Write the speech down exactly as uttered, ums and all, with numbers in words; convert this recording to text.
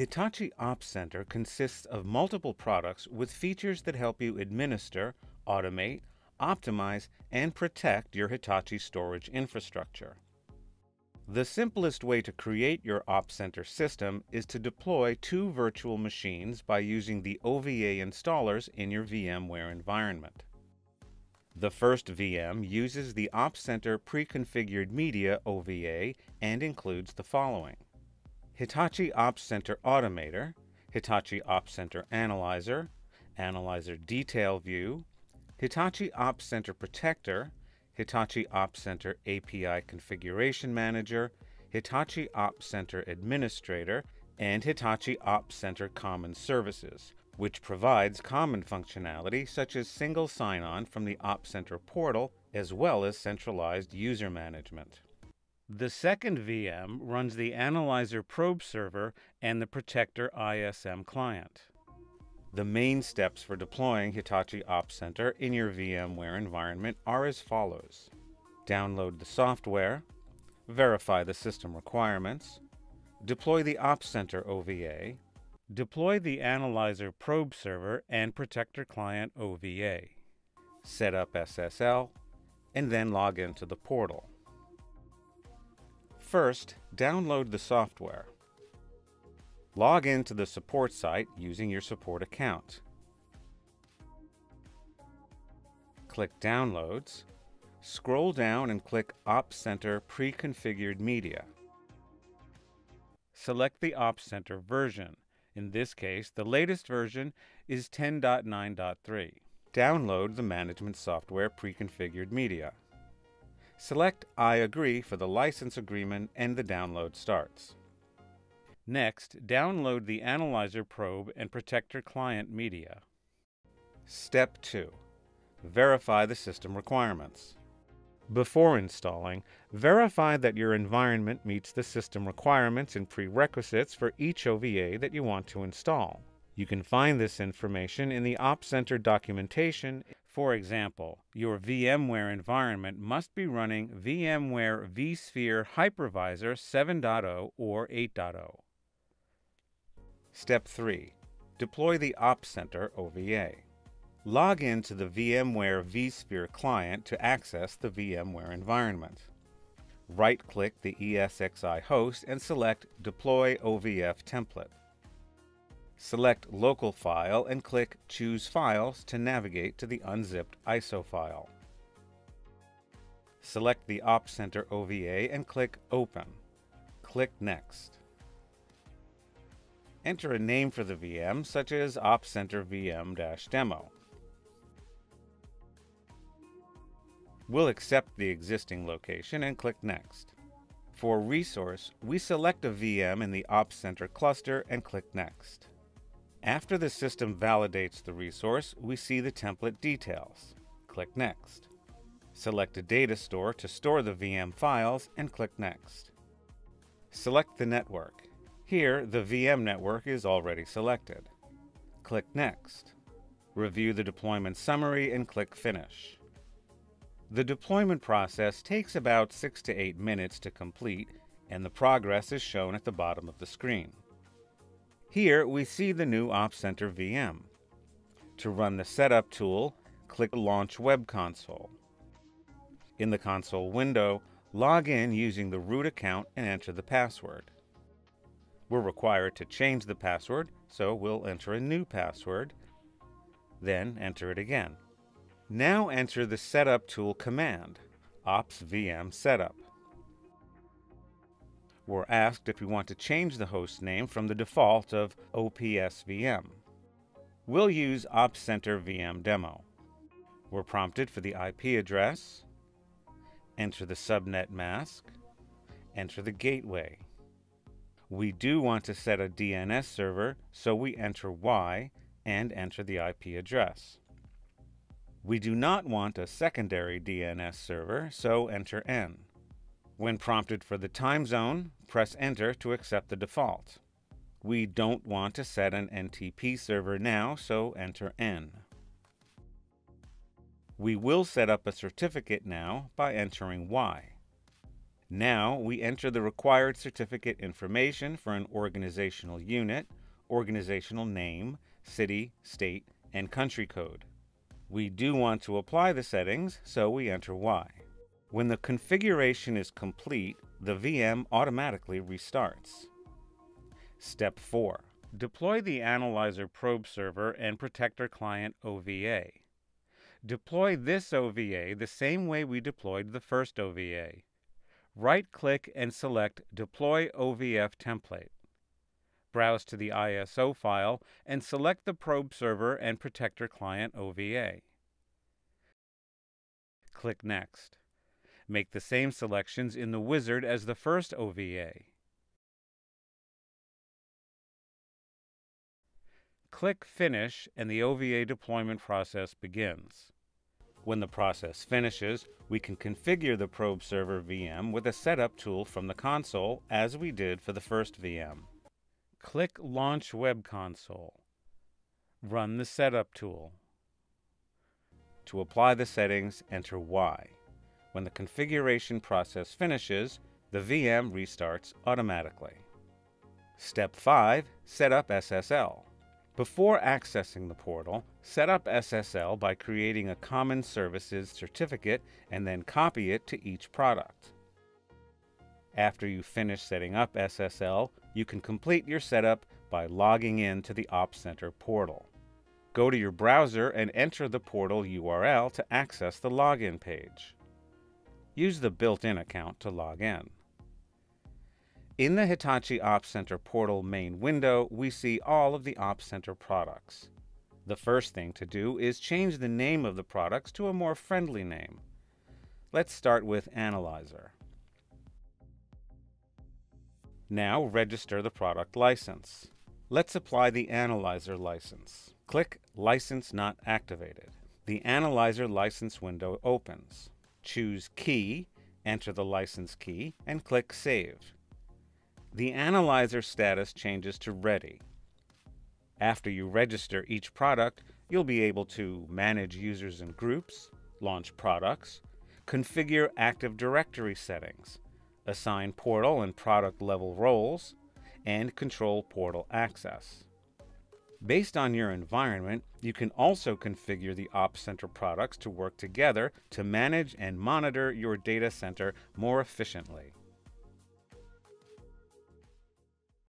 Hitachi Ops Center consists of multiple products with features that help you administer, automate, optimize, and protect your Hitachi storage infrastructure. The simplest way to create your Ops Center system is to deploy two virtual machines by using the O V A installers in your VMware environment. The first V M uses the Ops Center pre-configured media O V A and includes the following: Hitachi Ops Center Automator, Hitachi Ops Center Analyzer, Analyzer Detail View, Hitachi Ops Center Protector, Hitachi Ops Center A P I Configuration Manager, Hitachi Ops Center Administrator, and Hitachi Ops Center Common Services, which provides common functionality such as single sign-on from the Ops Center portal as well as centralized user management. The second V M runs the Analyzer Probe Server and the Protector I S M Client. The main steps for deploying Hitachi Ops Center in your VMware environment are as follows. Download the software, verify the system requirements, deploy the Ops Center O V A, deploy the Analyzer Probe Server and Protector Client O V A, set up S S L, and then log into the portal. First, download the software. Log in to the support site using your support account. Click Downloads, scroll down and click Ops Center Pre-Configured Media. Select the Ops Center version. In this case, the latest version is ten point nine point three. Download the Management Software Pre-Configured Media. Select I agree for the license agreement and the download starts. Next, download the Analyzer Probe and Protector Client media. Step two. Verify the system requirements. Before installing, verify that your environment meets the system requirements and prerequisites for each O V A that you want to install. You can find this information in the Ops Center documentation. For example, your VMware environment must be running VMware vSphere Hypervisor seven point oh or eight point oh. Step three. Deploy the Ops Center O V A. Log in to the VMware vSphere client to access the VMware environment. Right-click the ESXi host and select Deploy O V F Template. Select Local File and click Choose Files to navigate to the unzipped I S O file. Select the Ops Center O V A and click Open. Click Next. Enter a name for the V M, such as Ops Center V M dash demo. We'll accept the existing location and click Next. For Resource, we select a V M in the Ops Center cluster and click Next. After the system validates the resource, we see the template details. Click Next. Select a data store to store the V M files and click Next. Select the network. Here, the V M network is already selected. Click Next. Review the deployment summary and click Finish. The deployment process takes about six to eight minutes to complete, and the progress is shown at the bottom of the screen. Here we see the new Ops Center V M. To run the setup tool, click Launch Web Console. In the console window, log in using the root account and enter the password. We're required to change the password, so we'll enter a new password, then enter it again. Now enter the Setup Tool command, Ops V M Setup. We're asked if we want to change the host name from the default of O P S V M. We'll use Ops Center V M Demo. We're prompted for the I P address, enter the subnet mask, enter the gateway. We do want to set a D N S server, so we enter Y and enter the I P address. We do not want a secondary D N S server, so enter N. When prompted for the time zone, press Enter to accept the default. We don't want to set an N T P server now, so enter N. We will set up a certificate now by entering Y. Now we enter the required certificate information for an organizational unit, organizational name, city, state, and country code. We do want to apply the settings, so we enter Y. When the configuration is complete, the V M automatically restarts. Step four. Deploy the Analyzer Probe Server and Protector Client O V A. Deploy this O V A the same way we deployed the first O V A. Right-click and select Deploy O V F Template. Browse to the I S O file and select the Probe Server and Protector Client O V A. Click Next. Make the same selections in the wizard as the first O V A. Click Finish and the O V A deployment process begins. When the process finishes, we can configure the Probe Server V M with a setup tool from the console as we did for the first V M. Click Launch Web Console. Run the Setup tool. To apply the settings, enter Y. When the configuration process finishes, the V M restarts automatically. Step five. Set up S S L. Before accessing the portal, set up S S L by creating a Common Services certificate and then copy it to each product. After you finish setting up S S L, you can complete your setup by logging in to the Ops Center portal. Go to your browser and enter the portal U R L to access the login page. Use the built-in account to log in. In the Hitachi Ops Center portal main window, we see all of the Ops Center products. The first thing to do is change the name of the products to a more friendly name. Let's start with Analyzer. Now register the product license. Let's apply the Analyzer license. Click License Not Activated. The Analyzer license window opens. Choose Key, enter the license key, and click Save. The Analyzer status changes to Ready. After you register each product, you'll be able to manage users and groups, launch products, configure Active Directory settings, assign portal and product level roles, and control portal access. Based on your environment, you can also configure the Ops Center products to work together to manage and monitor your data center more efficiently.